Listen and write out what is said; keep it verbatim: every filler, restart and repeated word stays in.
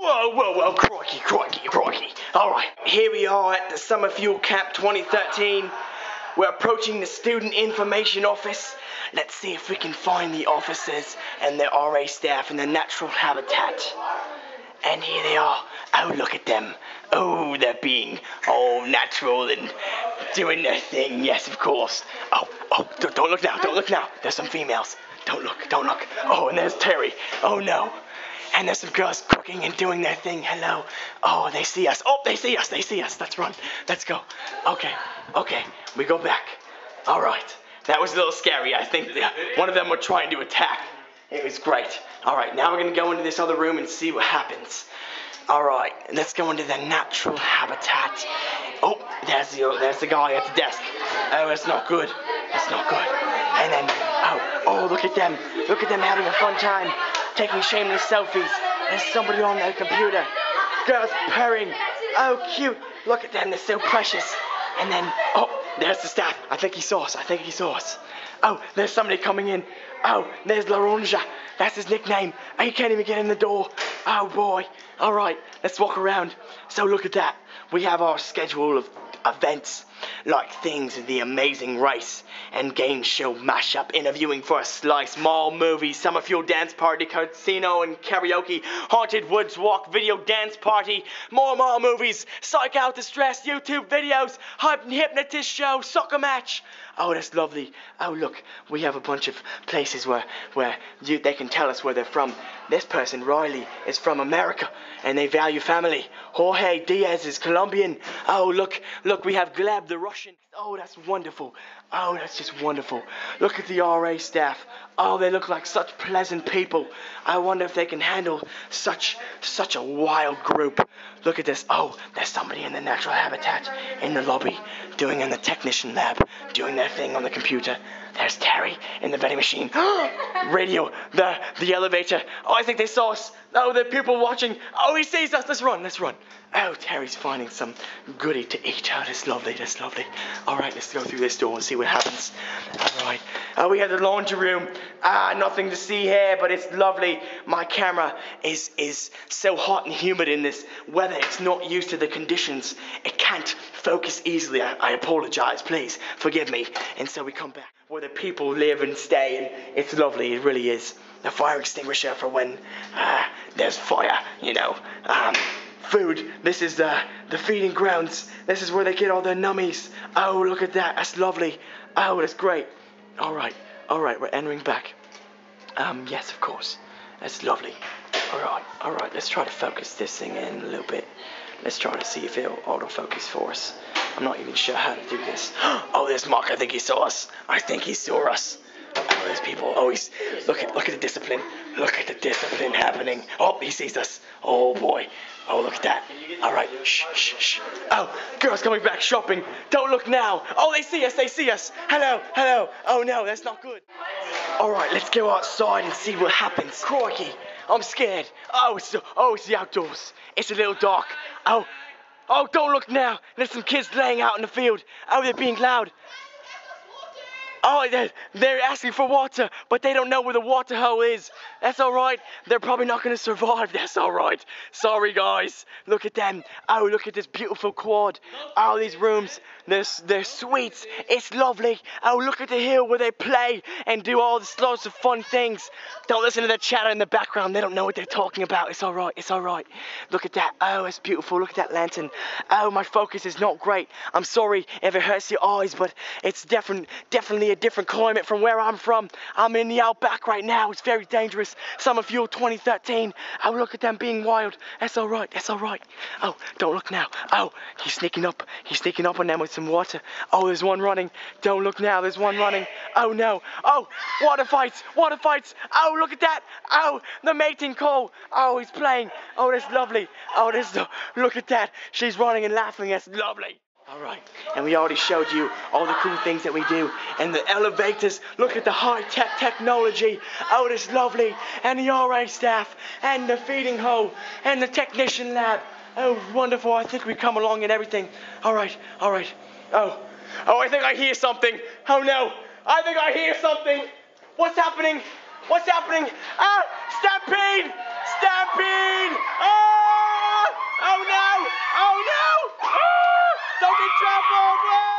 Whoa, whoa, whoa, crikey, crikey, crikey. All right, here we are at the Summer Fuel Camp twenty thirteen. We're approaching the Student Information Office. Let's see if we can find the officers and their R A staff in their natural habitat. And here they are. Oh, look at them. Oh, they're being all natural and doing their thing. Yes, of course. Oh, oh, don't look now, don't look now. There's some females. Don't look, don't look. Oh, and there's Terry. Oh, no. And there's some girls cooking and doing their thing. Hello. Oh, they see us. Oh, they see us. They see us. Let's run. Let's go. Okay. Okay. We go back. All right. That was a little scary. I think one of them were trying to attack. It was great. All right. Now we're going to go into this other room and see what happens. All right. Let's go into their natural habitat. Oh, there's the, there's the guy at the desk. Oh, that's not good. That's not good. And then, oh, oh, look at them. Look at them having a fun time. Taking shameless selfies. There's somebody on their computer. Girls purring. Oh, cute. Look at them. They're so precious. And then, oh, there's the staff. I think he saw us. I think he saw us. Oh, there's somebody coming in. Oh, there's La Ronja. That's his nickname. Oh, you can't even get in the door. Oh, boy. All right, let's walk around. So look at that. We have our schedule of events, like things in the Amazing Race and game show mashup, interviewing for a slice, mall movie, summer fuel dance party, casino and karaoke, haunted woods walk, video dance party, more mall movies, psych out the stress, YouTube videos, hypnotist show, soccer match. Oh, that's lovely. Oh, look, we have a bunch of places where where you, they can tell us where they're from. This person, Riley, is from America, and they value family. Jorge Diaz is Colombian. Oh, look, look, we have Gleb, the Russian. Oh, that's wonderful. Oh, that's just wonderful. Look at the R A staff. Oh, they look like such pleasant people. I wonder if they can handle such such a wild group. Look at this. Oh, there's somebody in the natural habitat in the lobby doing in the technician lab, doing their thing on the computer. There's Terry in the vending machine. Radio, the the elevator. Oh, I think they saw us. Oh, there are people watching. Oh, he sees us. Let's run, let's run. Oh, Terry's finding some goodie to eat. Oh, that's lovely, that's lovely. All right, let's go through this door and see what happens. All right. Oh, we have the laundry room. Ah, nothing to see here, but it's lovely. My camera is is so hot and humid in this weather. It's not used to the conditions. It can't focus easily. I, I apologize, please forgive me. And so we come back where the people live and stay, and it's lovely. It really is. The fire extinguisher for when uh, there's fire, you know. Um, Food. This is the, the feeding grounds. This is where they get all their nummies. Oh, look at that. That's lovely. Oh, that's great. All right. All right. We're entering back. Um, yes, of course. That's lovely. All right. All right. Let's try to focus this thing in a little bit. Let's try to see if it'll autofocus for us. I'm not even sure how to do this. Oh, there's Mark. I think he saw us. I think he saw us. Oh, those people always look at look at the discipline. Look at the discipline happening. Oh, he sees us. Oh boy. Oh, look at that. All right. Shh, shh, shh. Oh, girls coming back shopping. Don't look now. Oh, they see us. They see us. Hello, hello. Oh no, that's not good. All right, let's go outside and see what happens. Crikey, I'm scared. Oh, it's oh, it's the outdoors. It's a little dark. Oh, oh, don't look now. There's some kids laying out in the field. Oh, they're being loud. Oh, they're, they're asking for water, but they don't know where the water hole is. That's all right. They're probably not going to survive. That's all right. Sorry, guys. Look at them. Oh, look at this beautiful quad. Oh, these rooms. They're, they're sweet. It's lovely. Oh, look at the hill where they play and do all these lots of fun things. Don't listen to the chatter in the background. They don't know what they're talking about. It's all right. It's all right. Look at that. Oh, it's beautiful. Look at that lantern. Oh, my focus is not great. I'm sorry if it hurts your eyes, but it's definitely definitely a different climate from where I'm from. I'm in the outback right now. It's very dangerous. Summer Fuel twenty thirteen. Oh, look at them being wild. That's all right. That's all right. Oh, don't look now. Oh, he's sneaking up. He's sneaking up on them with some water. Oh, there's one running. Don't look now. There's one running. Oh, no. Oh, water fights. Water fights. Oh, look at that. Oh, the mating call. Oh, he's playing. Oh, that's lovely. Oh, that's... Look at that. She's running and laughing. That's lovely. All right, and we already showed you all the cool things that we do. And the elevators, look at the high-tech technology. Oh, it's lovely. And the R A staff, and the feeding hole, and the technician lab. Oh, wonderful. I think we come along and everything. All right, all right. Oh, oh, I think I hear something. Oh, no. I think I hear something. What's happening? What's happening? Ah, stampede! Stampede! Oh! Drop over!